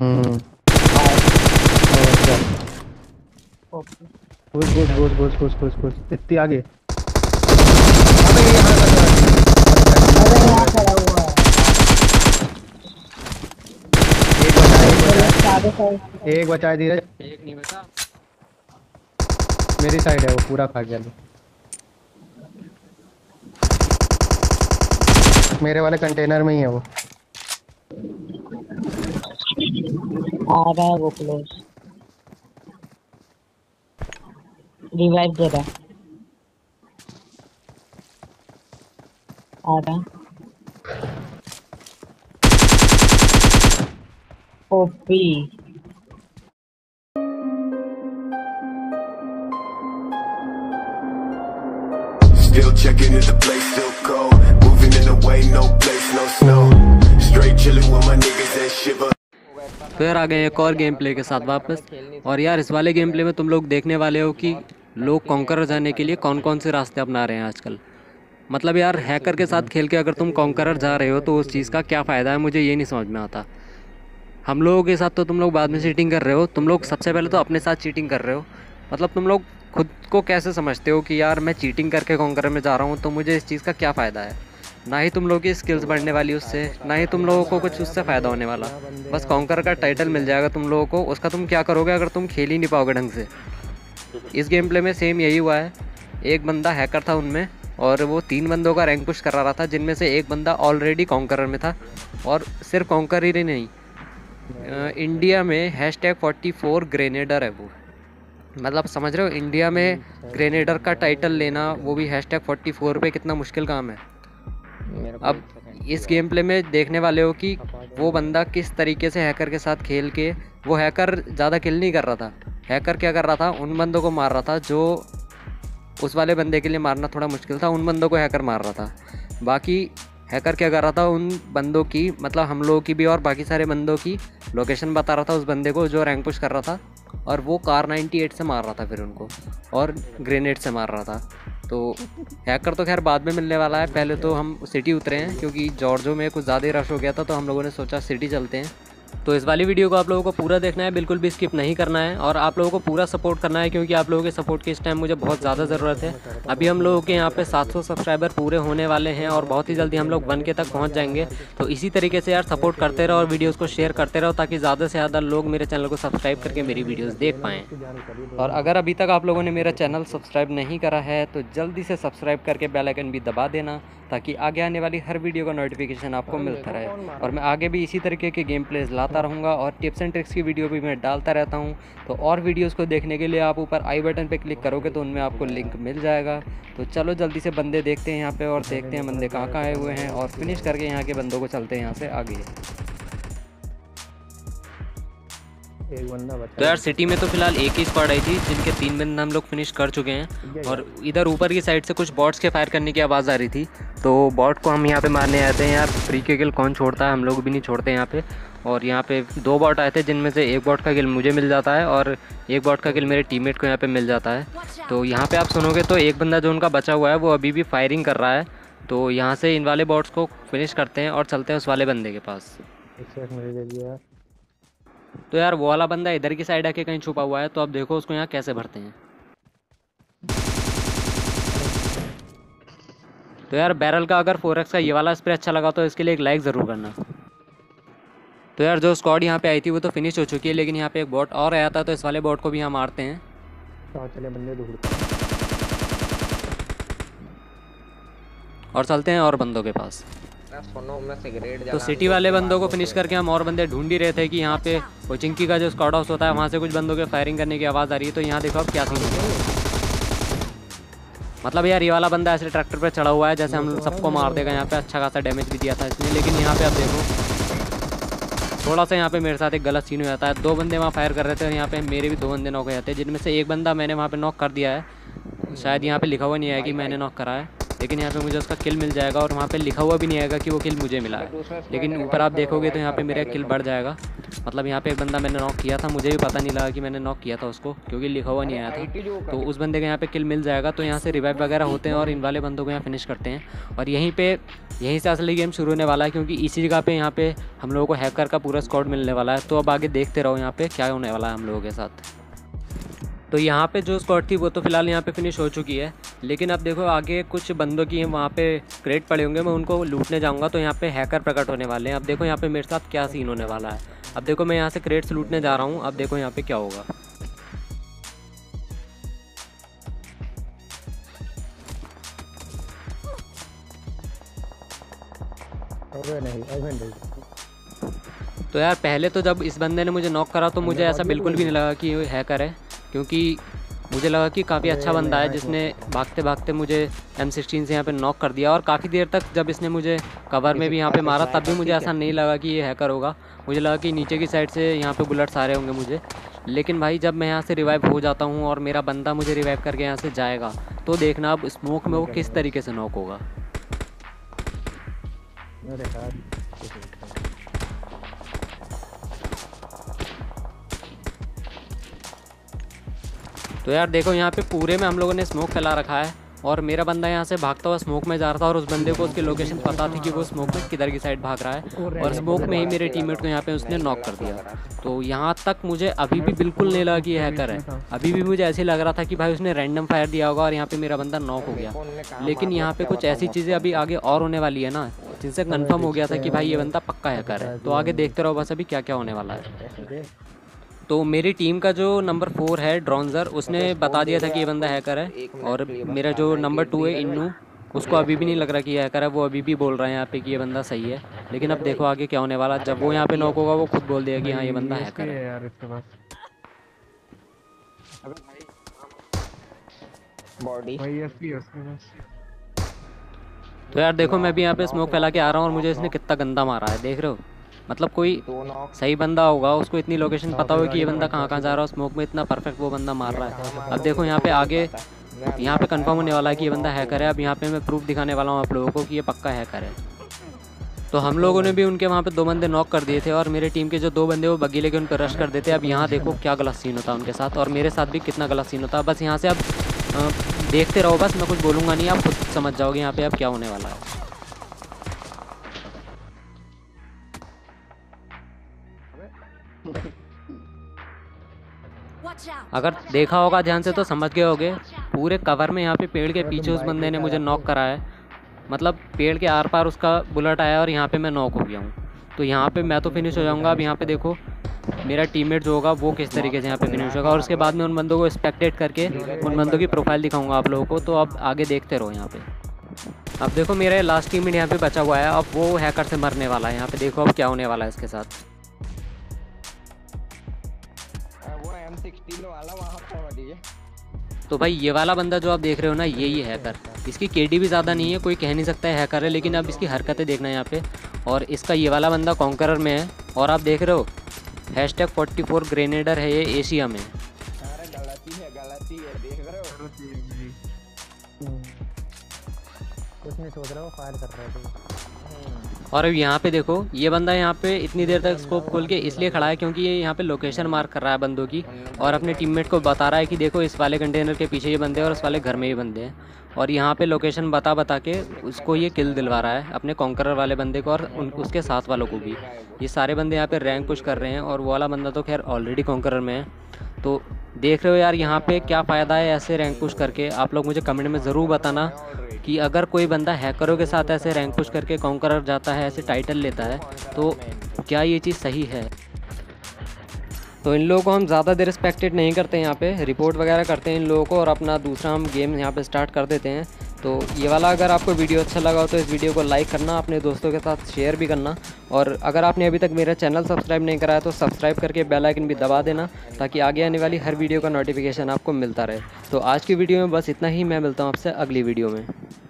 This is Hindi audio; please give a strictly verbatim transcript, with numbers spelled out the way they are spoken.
हम्म good good good good good good good इतनी आगे एक बचा है धीरज, एक नहीं बचा। मेरी साइड है, वो पूरा खा गया। मेरे वाले कंटेनर में ही है वो। आ रहा है वो क्लोज। रिवाइव दे रहा है। आ रहा O P Still checking in the place, still cold. Moving in the way, no place, no snow. Straight chilling with my niggas that shiver. फिर आ गए एक और गेम प्ले के साथ वापस। और यार इस वाले गेम प्ले में तुम लोग देखने वाले हो कि लोग कॉन्कर जाने के लिए कौन कौन से रास्ते अपना रहे हैं आजकल। मतलब यार हैकर के साथ खेल के अगर तुम कॉन्कर जा रहे हो तो उस चीज़ का क्या फ़ायदा है, मुझे ये नहीं समझ में आता। हम लोगों के साथ तो तुम लोग बाद में चीटिंग कर रहे हो। तुम लोग सबसे पहले तो अपने साथ चीटिंग कर रहे हो। मतलब तुम लोग खुद को कैसे समझते हो कि यार मैं चीटिंग करके कॉन्कर में जा रहा हूँ, तो मुझे इस चीज़ का क्या फ़ायदा है। ना ही तुम लोगों की स्किल्स बढ़ने वाली उससे, ना ही तुम लोगों को कुछ उससे फ़ायदा होने वाला। बस कॉन्कर का टाइटल मिल जाएगा तुम लोगों को, उसका तुम क्या करोगे अगर तुम खेल ही नहीं पाओगे ढंग से। इस गेम प्ले में सेम यही हुआ है। एक बंदा हैकर था उनमें और वो तीन बंदों का रैंक पुश करा रहा था, जिनमें से एक बंदा ऑलरेडी कॉन्कर में था। और सिर्फ कॉन्कर ही नहीं, इंडिया में hashtag forty four grenadier है वो। मतलब समझ रहे हो, इंडिया में ग्रेनेडर का टाइटल लेना, वो भी हैश टैग फोर्टी फोर पर, कितना मुश्किल काम है। अब इस गेम प्ले में देखने वाले हो कि वो बंदा किस तरीके से हैकर के साथ खेल के, वो हैकर ज़्यादा किल नहीं कर रहा था। हैकर क्या कर रहा था, उन बंदों को मार रहा था जो उस वाले बंदे के लिए मारना थोड़ा मुश्किल था। उन बंदों को हैकर मार रहा था। बाकी हैकर क्या कर रहा था, उन बंदों की, मतलब हम लोगों की भी और बाकी सारे बंदों की लोकेशन बता रहा था उस बंदे को जो रैंक पुश कर रहा था। और वो कार अट्ठानवे से मार रहा था फिर उनको, और ग्रेनेड से मार रहा था। तो हैकर तो खैर बाद में मिलने वाला है। पहले तो हम सिटी उतरे हैं क्योंकि जॉर्जो में कुछ ज़्यादा ही रश हो गया था, तो हम लोगों ने सोचा सिटी चलते हैं। तो इस वाली वीडियो को आप लोगों को पूरा देखना है, बिल्कुल भी स्किप नहीं करना है। और आप लोगों को पूरा सपोर्ट करना है क्योंकि आप लोगों के सपोर्ट की इस टाइम मुझे बहुत ज़्यादा ज़रूरत है। अभी हम लोगों के यहाँ पे सात सौ सब्सक्राइबर पूरे होने वाले हैं और बहुत ही जल्दी हम लोग वन के तक पहुँच जाएंगे। तो इसी तरीके से यार सपोर्ट करते रहो और वीडियोज़ को शेयर करते रहो, ताकि ज़्यादा से ज़्यादा लोग मेरे चैनल को सब्सक्राइब करके मेरी वीडियोज़ देख पाएँ। और अगर अभी तक आप लोगों ने मेरा चैनल सब्सक्राइब नहीं करा है तो जल्दी से सब्सक्राइब करके बेल आइकन भी दबा देना, ताकि आगे आने वाली हर वीडियो का नोटिफिकेशन आपको मिलता रहे। और मैं आगे भी इसी तरीके के गेम प्लेज लाता रहूँगा और टिप्स एंड ट्रिक्स की वीडियो भी मैं डालता रहता हूँ। तो और वीडियोस को देखने के लिए आप ऊपर आई बटन पे क्लिक करोगे तो उनमें आपको लिंक मिल जाएगा। तो चलो जल्दी से बंदे देखते हैं यहाँ पे, और देखते हैं बंदे कहाँ कहाँ आए हुए हैं, और फिनिश करके यहाँ के बंदों को चलते हैं यहाँ से आगे। तो यार सिटी में तो फिलहाल एक ही स्क्वाड आई थी, जिनके तीन बंदे हम लोग फिनिश कर चुके हैं। और इधर ऊपर की साइड से कुछ बॉट्स के फायर करने की आवाज़ आ रही थी, तो बॉट को हम यहाँ पे मारने आते हैं। यार फ्री के किल कौन छोड़ता है, हम लोग भी नहीं छोड़ते यहाँ पे। और यहाँ पे दो बॉट आए थे, जिनमें से एक बॉट का किल मुझे मिल जाता है और एक बॉट का किल मेरे टीममेट को यहाँ पे मिल जाता है। तो यहाँ पे आप सुनोगे तो एक बंदा जो उनका बचा हुआ है वो अभी भी फायरिंग कर रहा है। तो यहाँ से इन वाले बॉट्स को फिनिश करते हैं और चलते हैं उस वाले बंदे के पास। तो यार वो वाला बंदा इधर की साइड आके कहीं छुपा हुआ है, तो आप देखो उसको यहाँ कैसे भरते हैं। तो यार बैरल का अगर फोर एक्स का ये वाला स्प्रे अच्छा लगा तो इसके लिए एक लाइक ज़रूर करना। तो यार जो स्क्वाड यहाँ पे आई थी वो तो फिनिश हो चुकी है, लेकिन यहाँ पे एक बॉट और आया था, तो इस वाले बॉट को भी हम मारते हैं। चले बंदे ढूंढते और चलते हैं और बंदों के पास। तो सिटी वाले बंदों को फिनिश करके हम और बंदे ढूंढ ही रहे थे कि यहाँ पे कोचिंकी का जो स्क्वाड हाउस होता है वहाँ से कुछ बंदों के फायरिंग करने की आवाज़ आ रही है। तो यहाँ देखो आप क्या समझते, मतलब यार ये वाला बंदा ऐसे ट्रैक्टर पे चढ़ा हुआ है जैसे हम सबको मार देगा। यहाँ पे अच्छा खासा डैमेज भी दिया था इसने, लेकिन यहाँ पे आप देखो थोड़ा सा यहाँ पे मेरे साथ एक गलत सीन हो जाता है। दो बंदे वहाँ फायर कर रहे थे और यहाँ पे मेरे भी दो बंदे नॉक हो जाते हैं, जिनमें से एक बंदा मैंने वहाँ पे नॉक कर दिया है। शायद यहाँ पर लिखा हुआ नहीं आया कि मैंने नॉक करा है, लेकिन यहाँ पर मुझे उसका किल मिल जाएगा। और वहाँ पर लिखा हुआ भी नहीं आएगा कि वो किल मुझे मिला है, लेकिन ऊपर आप देखोगे तो यहाँ पर मेरा किल बढ़ जाएगा। मतलब यहाँ पे एक बंदा मैंने नॉक किया था, मुझे भी पता नहीं लगा कि मैंने नॉक किया था उसको, क्योंकि लिखा हुआ नहीं आया था। तो उस बंदे का यहाँ पे किल मिल जाएगा। तो यहाँ से रिवाइव वगैरह होते हैं और इन वाले बंदों को यहाँ फिनिश करते हैं। और यहीं पे यहीं से असली गेम शुरू होने वाला है, क्योंकि इसी जगह पे यहाँ पे हम लोगों को हैकर का पूरा स्क्वाड मिलने वाला है। तो अब आगे देखते रहो यहाँ पे क्या होने वाला है हम लोगों के साथ। तो यहाँ पे जो स्क्वाड थी वो तो फिलहाल यहाँ पे फिनिश हो चुकी है, लेकिन अब देखो आगे कुछ बंदों की वहाँ पे क्रेट पड़े होंगे, मैं उनको लूटने जाऊँगा तो यहाँ पे हैकर प्रकट होने वाले हैं। अब देखो यहाँ पे मेरे साथ क्या सीन होने वाला है। अब देखो मैं यहाँ से क्रेट्स लूटने जा रहा हूँ, अब देखो यहाँ पे क्या होगा। नहीं, नहीं। तो यार पहले तो जब इस बंदे ने मुझे नॉक करा तो मुझे ऐसा बिल्कुल भी नहीं लगा कि ये हैकर है, क्योंकि मुझे लगा कि काफ़ी अच्छा बंदा है जिसने भागते भागते मुझे एम सिक्सटीन से यहाँ पे नॉक कर दिया। और काफ़ी देर तक जब इसने मुझे कवर में भी यहाँ पे मारा तब भी मुझे ऐसा नहीं लगा कि ये हैकर होगा, मुझे लगा कि नीचे की साइड से यहाँ पे बुलेट्स आ रहे होंगे मुझे। लेकिन भाई जब मैं यहाँ से रिवाइव हो जाता हूँ और मेरा बंदा मुझे रिवाइव करके यहाँ से जाएगा तो देखना अब स्मोक में वो किस तरीके से नॉक होगा। तो यार देखो यहाँ पे पूरे में हम लोगों ने स्मोक फैला रखा है और मेरा बंदा यहाँ से भागता हुआ स्मोक में जा रहा था और उस बंदे को उसकी लोकेशन पता थी कि वो स्मोक में किधर की साइड भाग रहा है और स्मोक में ही मेरे टीममेट को यहाँ पे उसने नॉक कर दिया। तो यहाँ तक मुझे अभी भी बिल्कुल नहीं लगा कि ये हैकर है, अभी भी मुझे ऐसे लग रहा था कि भाई उसने रैंडम फायर दिया होगा और यहाँ पे मेरा बंदा नॉक हो गया। लेकिन यहाँ पे कुछ ऐसी चीज़ें अभी आगे और होने वाली है ना जिनसे कन्फर्म हो गया था कि भाई ये बंदा पक्का हैकर है। तो आगे देखते रहो बस अभी क्या क्या होने वाला है। तो मेरी टीम का जो नंबर फोर है ड्रॉन्जर उसने बता दिया था कि ये बंदा हैकर है, और मेरा जो नंबर टू है इन्नू उसको अभी भी नहीं लग रहा कि ये हैकर है, वो अभी भी बोल रहा है यहाँ पे कि ये बंदा सही है। लेकिन अब देखो आगे क्या होने वाला, जब वो यहाँ पे नॉक होगा वो खुद बोल देगा कि हाँ ये बंदा हैकर है। तो यार देखो मैं भी यहाँ पे स्मोक फैला के आ रहा हूँ और मुझे इसने कितना गंदा मारा है, देख रहे हो। मतलब कोई सही बंदा होगा उसको इतनी लोकेशन पता होगी कि ये बंदा कहाँ कहाँ जा रहा है, स्मोक में इतना परफेक्ट वो बंदा मार रहा है। अब देखो यहाँ पे आगे यहाँ पे कंफर्म होने वाला है कि ये बंदा हैकर है। अब यहाँ पे मैं प्रूफ दिखाने वाला हूँ आप लोगों को कि ये पक्का हैकर है। तो हम लोगों ने भी उनके वहाँ पे दो बंदे नॉक कर दिए थे और मेरे टीम के जो दो बंदे वो बग्गी लेके उन पर रश कर देते। अब यहाँ देखो क्या गलत सीन होता है उनके साथ और मेरे साथ भी कितना गलत सीन होता है। बस यहाँ से अब देखते रहो, बस मैं कुछ बोलूँगा नहीं, आप खुद समझ जाओगे यहाँ पे अब क्या होने वाला है। अगर देखा होगा ध्यान से तो समझ गए होगे, पूरे कवर में यहाँ पे पेड़ के पीछे उस बंदे ने मुझे नॉक करा है। मतलब पेड़ के आर पार उसका बुलेट आया और यहाँ पे मैं नॉक हो गया हूँ। तो यहाँ पे मैं तो फिनिश हो जाऊँगा। अब यहाँ पे देखो मेरा टीममेट जो होगा वो किस तरीके से यहाँ पे फिनिश होगा और उसके बाद में उन बंदों को स्पेक्टेट करके उन बंदों की प्रोफाइल दिखाऊँगा आप लोगों को। तो अब आगे देखते रहो यहाँ पर। अब देखो मेरा लास्ट टीममेट यहाँ पर बचा हुआ है, अब वो हैकर से मरने वाला है। यहाँ पर देखो अब क्या होने वाला है इसके साथ। तो भाई ये वाला बंदा जो आप देख रहे हो ना ये ही हैकर, इसकी केडी भी ज़्यादा नहीं है, कोई कह नहीं सकता है हैकर है। लेकिन अब इसकी हरकतें देखना यहाँ पे। और इसका ये वाला बंदा कॉन्करर में है और आप देख रहे हो hashtag forty four grenadier है, ये एशिया में। और अब यहाँ पे देखो ये बंदा यहाँ पे इतनी देर तक स्कोप खोल के इसलिए खड़ा है क्योंकि ये यहाँ पे लोकेशन मार्क कर रहा है बंदों की और अपने टीममेट को बता रहा है कि देखो इस वाले कंटेनर के पीछे ये बंदे हैं और इस वाले घर में ये बंदे हैं। और यहाँ पे लोकेशन बता बता के उसको ये किल दिलवा रहा है अपने कॉन्करर वाले बंदे को और उन, उसके साथ वालों को भी। ये सारे बंदे यहाँ पर रैंक पुश कर रहे हैं और वो वाला बंदा तो खैर ऑलरेडी कॉन्करर में है। तो देख रहे हो यार यहाँ पे क्या फ़ायदा है ऐसे रैंक पुश करके। आप लोग मुझे कमेंट में ज़रूर बताना कि अगर कोई बंदा हैकरों के साथ ऐसे रैंक पुश करके कॉन्करर जाता है, ऐसे टाइटल लेता है, तो क्या ये चीज़ सही है। तो इन लोगों को हम ज़्यादा देर रिस्पेक्टेड नहीं करते, यहाँ पे रिपोर्ट वगैरह करते हैं इन लोगों को और अपना दूसरा हम गेम यहाँ पे स्टार्ट कर देते हैं। तो ये वाला अगर आपको वीडियो अच्छा लगा हो तो इस वीडियो को लाइक करना, अपने दोस्तों के साथ शेयर भी करना और अगर आपने अभी तक मेरा चैनल सब्सक्राइब नहीं कराया तो सब्सक्राइब करके बेल आइकन भी दबा देना ताकि आगे आने वाली हर वीडियो का नोटिफिकेशन आपको मिलता रहे। तो आज की वीडियो में बस इतना ही, मैं मिलता हूँ आपसे अगली वीडियो में।